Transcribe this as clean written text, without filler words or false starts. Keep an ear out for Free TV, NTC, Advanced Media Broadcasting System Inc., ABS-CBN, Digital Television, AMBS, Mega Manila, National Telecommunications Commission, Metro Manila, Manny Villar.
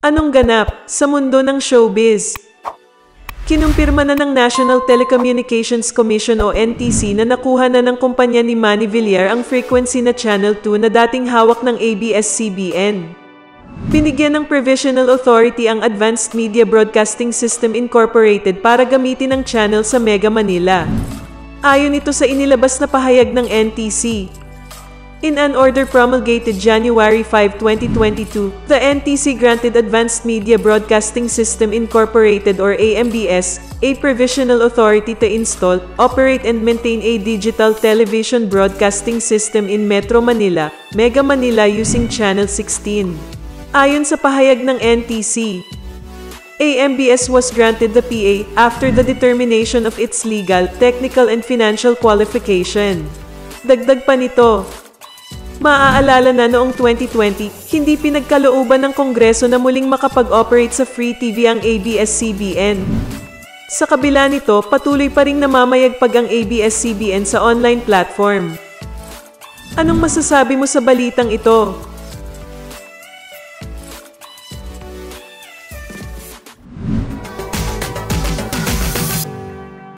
Anong ganap sa mundo ng showbiz? Kinumpirma na ng National Telecommunications Commission o NTC na nakuha na ng kumpanya ni Manny Villar ang frequency na Channel 2 na dating hawak ng ABS-CBN. Binigyan ng Provisional Authority ang Advanced Media Broadcasting System Inc. para gamitin ang channel sa Mega Manila. Ayon ito sa inilabas na pahayag ng NTC. In an order promulgated January 5, 2022, the NTC granted Advanced Media Broadcasting System Incorporated or AMBS a provisional authority to install, operate and maintain a digital television broadcasting system in Metro Manila, Mega Manila using Channel 16. Ayon sa pahayag ng NTC, AMBS was granted the PA after the determination of its legal, technical and financial qualification. Dagdag pa nito, maaalala na noong 2020, hindi pinagkalooban ng Kongreso na muling makapag-operate sa free TV ang ABS-CBN. Sa kabila nito, patuloy pa ring namamayagpag ang ABS-CBN sa online platform. Anong masasabi mo sa balitang ito?